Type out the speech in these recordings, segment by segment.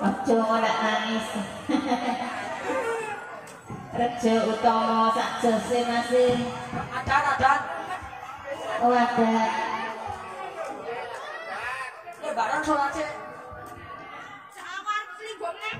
Ojo nak nangis. Rejo utama sak jose masih. Adat. Oh adat. Lebaran sholat sih. Seawar selingkuhnya.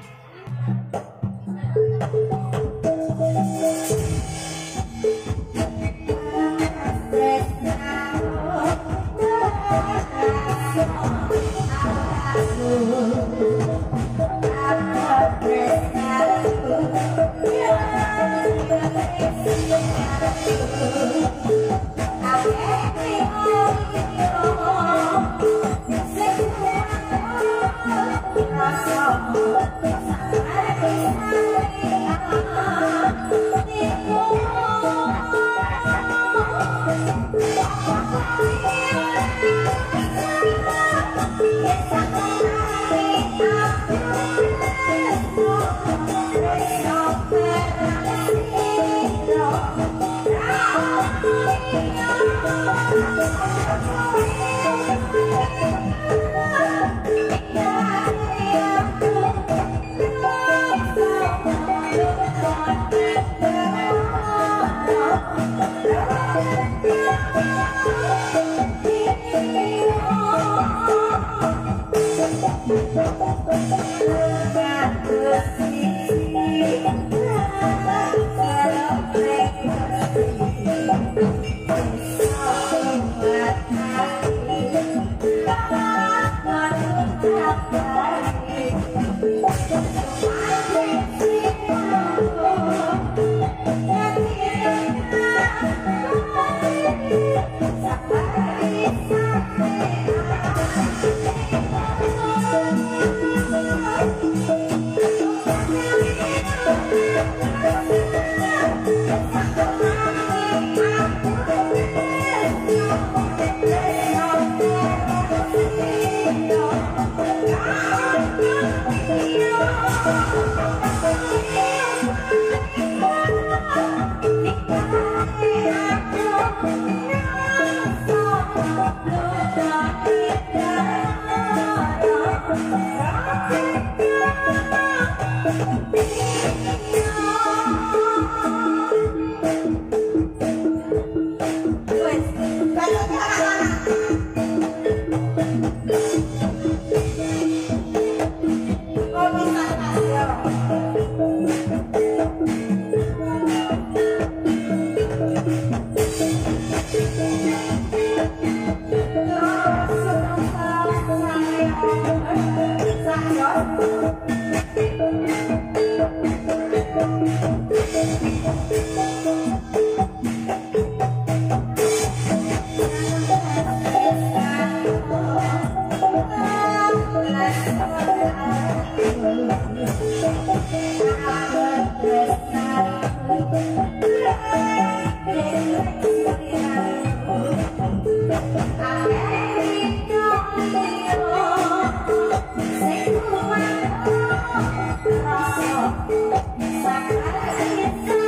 Terima kasih.